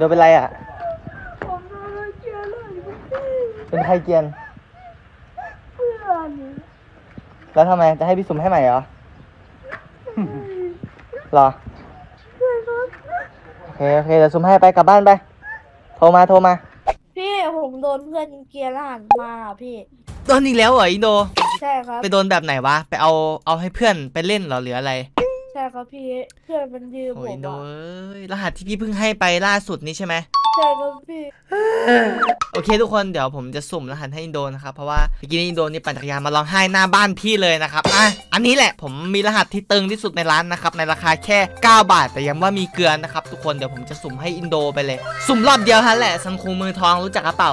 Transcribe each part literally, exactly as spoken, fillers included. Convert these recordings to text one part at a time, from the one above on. เดี๋ยวเป็นไรอ่ะผมโดนเกลียนเลยเป็นใครเกลียนเพื่อนแล้วทำไมจะให้พี่สุ่มให้ใหม่เหรอหรอโอเคโอเคเดี๋ยวสุ่มให้ไปกลับบ้านไปโทรมาโทรมาพี่ผมโดนเพื่อนเกลียนแล้วหันมาพี่โดนอีกแล้วเหรออินโดใช่ครับไปโดนแบบไหนวะไปเอาเอาให้เพื่อนไปเล่นเหรอหรืออะไรใช่ครับพี่เพื่อนมันยืมผมโอ้ยโดนรหัสที่พี่เพิ่งให้ไปล่าสุดนี้ใช่ไหมใช่ครับพี่โอเคทุกคนเดี๋ยวผมจะสุ่มรหัสให้อินโดนะครับเพราะว่าเมื่อกี้นี้อินโดนี่ปั่นจักรยานมาร้องไห้หน้าบ้านพี่เลยนะครับอ่ะอันนี้แหละผมมีรหัสที่ตึงที่สุดในร้านนะครับในราคาแค่เก้าบาทแต่ย้ำว่ามีเกลือนะครับทุกคนเดี๋ยวผมจะสุ่มให้อินโดไปเลยสุ่มรอบเดียวฮะแหละสังคูมือทองรู้จักกระเป๋า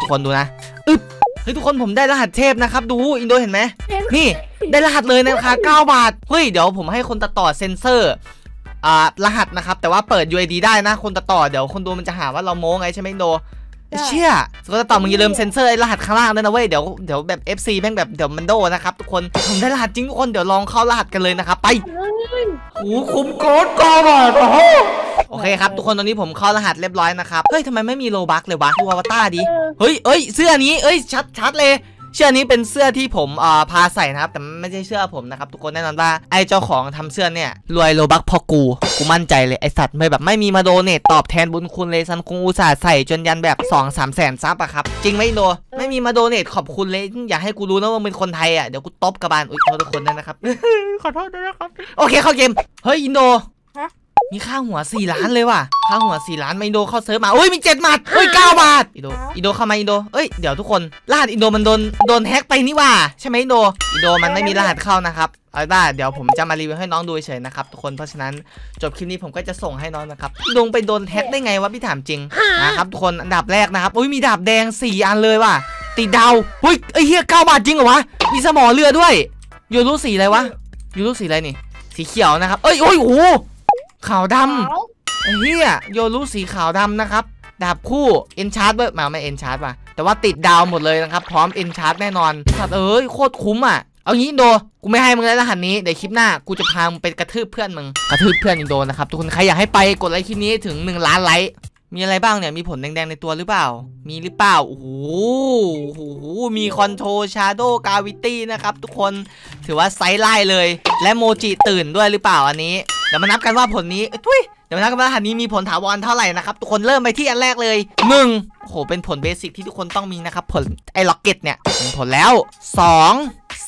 ทุกคนดูนะอึ๊บเฮ้ยทุกคนผมได้รหัสเทพนะครับดูอินโดเห็นไหมนี่ได้รหัสเลยนะคะเก้าบาทเฮ้ยเดี๋ยวผมให้คนตัดต่อเซ็นเซอร์อ่ารหัสนะครับแต่ว่าเปิด ยู ไอ ดี ได้นะคนตัดต่อเดี๋ยวคนดูมันจะหาว่าเราโม้ไงใช่ไหมโดเชี่ยคนตัดต่อมึงอย่าลืมเซ็นเซอร์ไอ้รหัสข้างล่างด้วยนะเว้ยเดี๋ยวเดี๋ยวแบบ เอฟ ซี แม่งแบบเดี๋ยวมันโดนะครับทุกคนผมได้รหัสจริงทุกคนเดี๋ยวลองเข้ารหัสกันเลยนะครับไปโอ้คุ้มโคตรเก้าบาทโอ้โหโอเคครับทุกคนตอนนี้ผมเข้ารหัสเรียบร้อยนะครับเฮ้ยทำไมไม่มีโลบัคเลยวะดูอวตารดิเฮ้ยเอ้ยเสื้อนี้เอ้ยชัดชัดเลยเสื้อนี้เป็นเสื้อที่ผมอ่าพาใส่นะครับแต่ไม่ใช่เสื้อผมนะครับทุกคนแน่นอนว่าไอ้เจ้าของทำเสื้อเนี่ยรวยโลบัคพอกูกูมั่นใจเลยไอสัตว์ไม่แบบไม่มีมาโดเนตตอบแทนบุญคุณเลยซันคงอุตส่าห์ใส่จนยันแบบ สองถึงสาม แสนซับอะครับจริงไหมโนไม่มีมาโดเนตขอบคุณเลยอย่าให้กูรู้นะว่ามึงเป็นคนไทยอะเดี๋ยวกูตบกระบาลอุ้ยขอโทษทุกคนด้วยนะครับขอโทษด้วยนะครับโอเคเข้าเกมเฮ้ยอินโดมีค่าหัวสี่ล้านเลยว่ะค่าหัวสี่ล้านมาอินโดเข้าเซิร์ฟมาเอ้ยมีเจ็ดบาทเอ้ยเก้าบาทอินโดอินโดเข้ามาอินโดเอ้ยเดี๋ยวทุกคนรหัสอินโดมันโดนโดนแฮกไปนี่ว่ะใช่ไหมอินโดอินโดมันไม่มีรหัสเข้านะครับเอาได้เดี๋ยวผมจะมารีวิวให้น้องดูเฉยนะครับทุกคนเพราะฉะนั้นจบคลิปนี้ผมก็จะส่งให้น้องนะครับลงไปโดนแฮกได้ไงวะพี่ถามจริงนะครับทุกคนอันดับแรกนะครับอุ้ยมีดาบแดงสี่อันเลยว่ะติดดาวอุ้ยไอ้เหี้ยเก้าบาทจริงเหรอวะมีสมอเรือด้วยยูรุสีอะไรวะยูรุสีอะไรนี่สีเขียวนะครับเอ้ยโอ้ยโหขาวดำไอ้เหี้ยโยรุสีขาวดำนะครับดาบคู่เอ็นชาร์ดเว้ยมาไม่เอ็นชาร์ดว่ะแต่ว่าติดดาวหมดเลยนะครับพร้อมเอ็นชาร์ดแน่นอนสัตว์เอ้ยโคตรคุ้มอ่ะเอางี้อินโดกูไม่ให้มึงแล้วรหัสนี้เดี๋ยวคลิปหน้ากูจะพามึงไปกระทืบเพื่อนมึงกระทืบเพื่อนอินโดนะครับทุกคนใครอยากให้ไปกดไลค์คลิปนี้ถึงหนึ่งล้านไลค์มีอะไรบ้างเนี่ยมีผลแดงๆในตัวหรือเปล่ามีหรือเปล่าโอ้โหมีคอนโทรชาร์โดกาวิตี้นะครับทุกคนถือว่าไซส์ไล่เลยและโมจิตื่นด้วยหรือเปล่าอันนี้เดี๋ยวมานับกันว่าผลนี้ทุยเดี๋ยวมานับกันว่ารหัสนี้มีผลถาวรเท่าไหร่นะครับทุกคนเริ่มไปที่อันแรกเลยหนึ่งโอ้โหเป็นผลเบสิกที่ทุกคนต้องมีนะครับผลไอ้ล็อกเก็ตเนี่ยผลแล้วสอง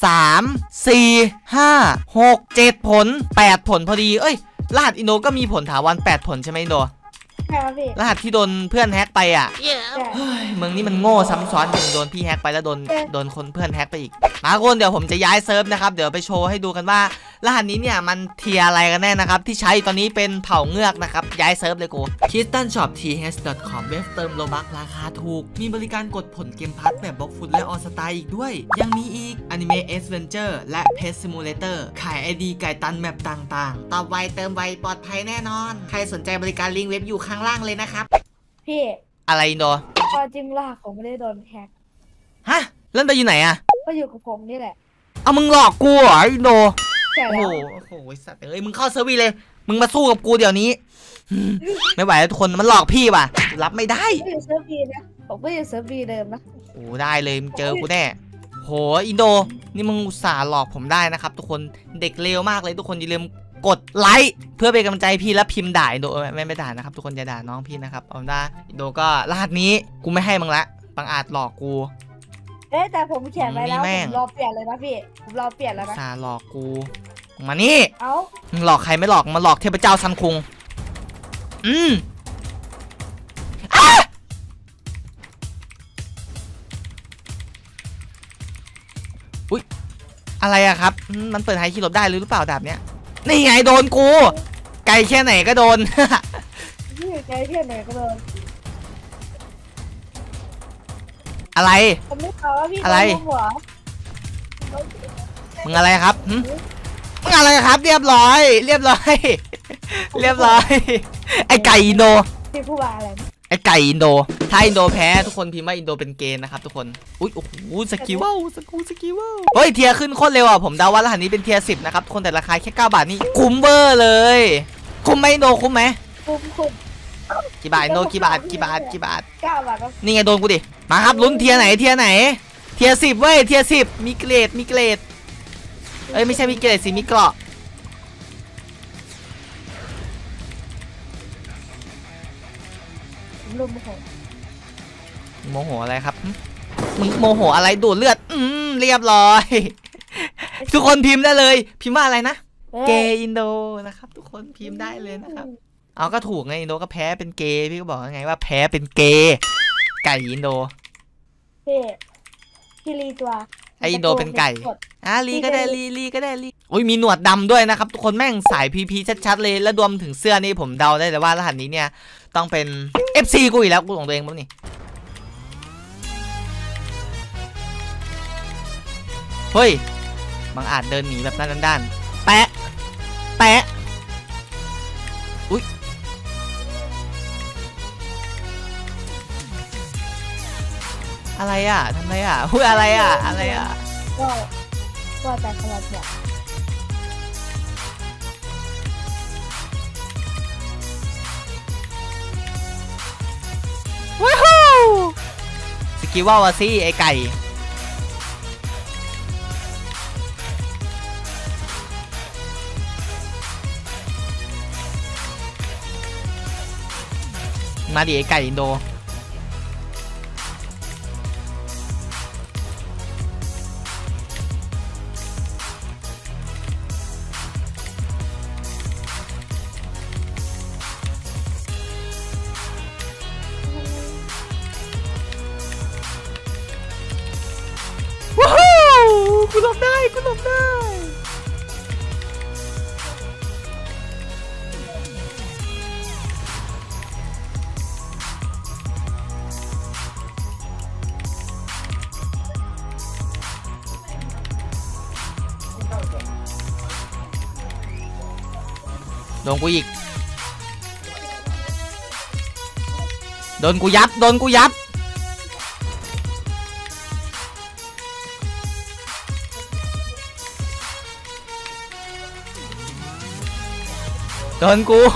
สามสี่ห้าหกเจ็ดผลแปดผลพอดีเอ้ยรหัสอินโดก็มีผลถาวรแปดผลใช่ไหมอินโดรหัสที่โดนเพื่อนแฮกไปอ่ะเมืองนี้มันโง่ซ้ำซ้อนโดนพี่แฮกไปแล้วโดนโดนคนเพื่อนแฮกไปอีกมาคนเดี๋ยวผมจะย้ายเซิร์ฟนะครับเดี๋ยวไปโชว์ให้ดูกันว่ารหัสนี้เนี่ยมันเทียอะไรกันแน่นะครับที่ใช้ตอนนี้เป็นเผ่าเงือกนะครับย้ายเซิร์ฟเลยกู คิสตันช็อป ที เอช ดอท คอม เว็บเติมโลบัคราคาถูกมีบริการกดผลเกมพัทแบบบล็อกฟุตและออสตาอีกด้วยยังมีอีก Anime Adventure และ Pet Simulator ขาย ไอ ดี ไก่ตันแมปต่างๆตอบไวเติมไวปลอดภัยแน่นอนใครสนใจบริการลิงก์เว็บอยู่ข้างล่างเลยนะครับพี่อะไรอินโดพอจริงล่ะผมไม่ได้โดนแฮกฮะแล้วไปอยู่ไหนอะก็อยู่กับผมนี่แหละเอามึงหลอกกูเหรออินโดโอ้โหโอ้ยสัตว์เอ้ยมึงเข้าเซอร์วิสเลยมึงมาสู้กับกูเดี๋ยวนี้ไม่ไหวแล้วทุกคนมันหลอกพี่ป่ะรับไม่ได้ผมก็อยู่เซอร์วิสนะผมก็อยู่เซอร์วิสเดิมนะโอ้ได้เลยมึงเจอกูแน่โหอินโดนี่มึงอุตส่าห์หลอกผมได้นะครับทุกคนเด็กเลวมากเลยทุกคนอย่าลืมกดไลค์เพื่อเป็นกำลังใจพี่และพิมพ์ด่าอินโดไม่ไม่ด่านะครับทุกคนอย่าด่าน้องพี่นะครับเอาได้อินโดก็รหัสนี้กูไม่ให้มึงละบังอาจหลอกกูเอ๊ะแต่ผมเขียนไว้แล้วผมรอเปลี่ยนเลยนะพี่ผมรอเปลี่ยนแล้วนะสาหลอกกูมานี่เอ้าหลอกใครไม่หลอกมาหลอกเทพเจ้าซันคุงอืมอุ๊ยอะไรอะครับมันเปิดไฮคีย์หลบได้หรือเปล่าดาบเนี้ยนี่ไงโดนกูไกลแค่ไหนก็โดนไกลแค่ไหนก็โดนอะไรอะไรมึงอะไรครับมึงอะไรครับเรียบร้อยเรียบร้อยเรียบร้อยไอไก่อินโดพี่พูดว่าอะไรไอไก่อินโดถ้าอินโดแพ้ทุกคนพิมพ์ว่าอินโดเป็นเกย์นะครับทุกคนอุ้ยโอ้โหสกิวสกูสกิวเฮ้ยเทียขึ้นโคตรเร็วอ่ะผมเดาว่ารหัสนี้เป็นเทียสิบนะครับคนแต่ราคาแค่เก้าบาทนี่คุ้มเบอร์เลยคุ้มไหมอินโดคุ้มไหมคุ้มคุ้ม กี่บาทโนกี่บาทกี่บาทกี่บาทเก้าบาทครับนี่ไงโดนกูดิมาครับลุ้นเทียไหนเทียไหนเทียสิบเว้ยเทียสิบมีเกรดมีเกรดเอ้ยไม่ใช่มีเกรดสิมีเกราะโมโหโมโหอะไรครับมึงโมโหอะไรดูดเลือดอืมเรียบร้อยทุกคนพิมพ์ได้เลยพิมพ์ว่าอะไรนะเกย์อินโดนะครับทุกคนพิมพ์ได้เลยนะครับเอาก็ถูกไงอินโดก็แพ้เป็นเกย์พี่ก็บอกไงว่าแพ้เป็นเกย์ไก่อินโดเพ่พี่ลีตัวไออินโดเป็นไก่อ่ะลีก็ได้ลีลีก็ได้ลีโอ้ยมีหนวดดำด้วยนะครับทุกคนแม่งสายพีพีชัดๆเลยแล้วรวมถึงเสื้อนี่ผมเดาได้เลยว่ารหัสนี้เนี่ยต้องเป็น เอฟ ซี กูอีกแล้วกูของตัวเองมั้งนี่เฮ้ยบางอาจเดินหนีแบบนั้นด้านๆแปะแปะอุ้ยอะไรอ่ะทำไรอ่ะพูดอะไรอ่ะอะไรอ่ะก็ก็แต่ขยับแบบว้าวสกิลว่าวะซี่ไอไก่มาดิไอไก่อินโดกูหลบได้กูหลบได้โดนกูอีกโดนกูยับโดนกูยับโดนกูโดนส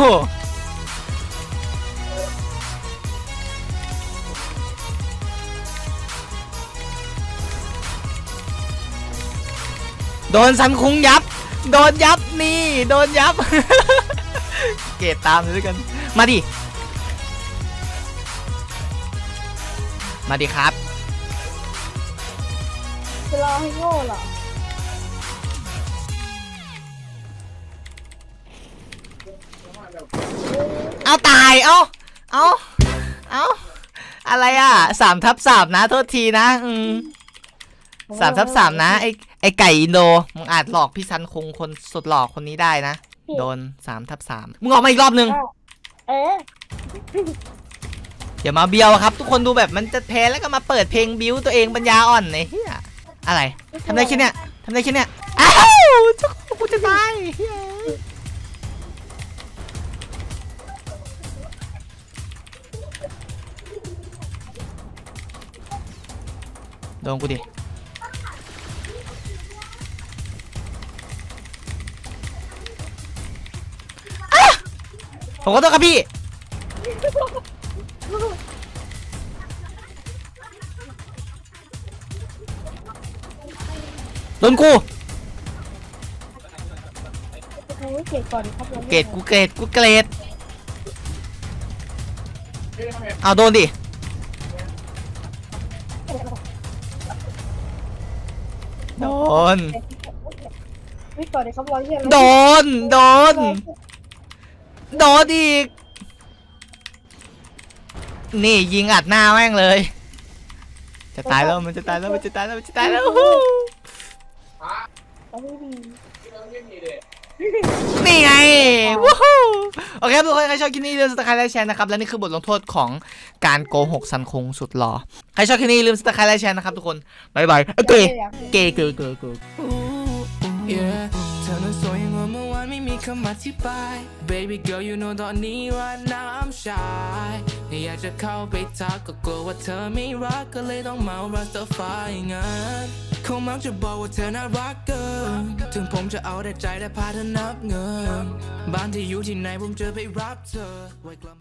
ันคุงยับโดนยับนี่โดนยับ เกตตามเลยด้วยกันมาดิมาดิครับจะรอให้โง่เหรอเอาตายเอาเอาเอาอะไรอ่ะสามทับสามนะโทษทีนะอืมสามทับสามนะไอไอไก่อินโดมึงอาจหลอกพี่ซันคงคนสุดหลอกคนนี้ได้นะโดนสามทับสามมึงออกมาอีกรอบนึงเอออย่ามาเบียวครับทุกคนดูแบบมันจะแพ้แล้วก็มาเปิดเพลงบิ้วตัวเองปัญญาอ่อนไอ้เหี้ยอะไรทำได้แค่เนี้ยทำได้แค่เนี้ยอ้าวกูจะตายโดนกูดิผมก็ต้องครับพี่โดนกูเกรดกูเกรดกูเกรดเอาโดนดิโดนโดนโดนโดนอีกนี่ยิงอัดหน้าแม่งเลยจะตายแล้วมันจะตายแล้วมันจะตายแล้วมันจะตายแล้วนี่ไงวู้ฮู้โอเคทุกคนใครชอบคลิปนี้ลืมสตาร์ไคร์ไลท์แชร์นะครับและนี่คือบทลงโทษของการโกหกสันคงสุดหล่อใครชอบคลิปนี้ลืมสตาร์ไคร์ไลท์แชร์นะครับทุกคนบายบายเก๋เก๋เก๋เก๋เก๋เธอนั้นสวยอย่างเมื่อวานไม่มีคำอธิบาย Baby girl you know ตอนนี้ right now I'm shy อยากจะเข้าไปทักก็กลัวว่าเธอไม่รักก็เลยต้องเมาราสเตอร์ไฟงั้นคงมักจะบอกว่าเธอน่ารักเกินถึงผมจะเอาแต่ใจแต่พาเธอนับเงินบ้านที่อยู่ที่ไหนผมจะไปรับเธอ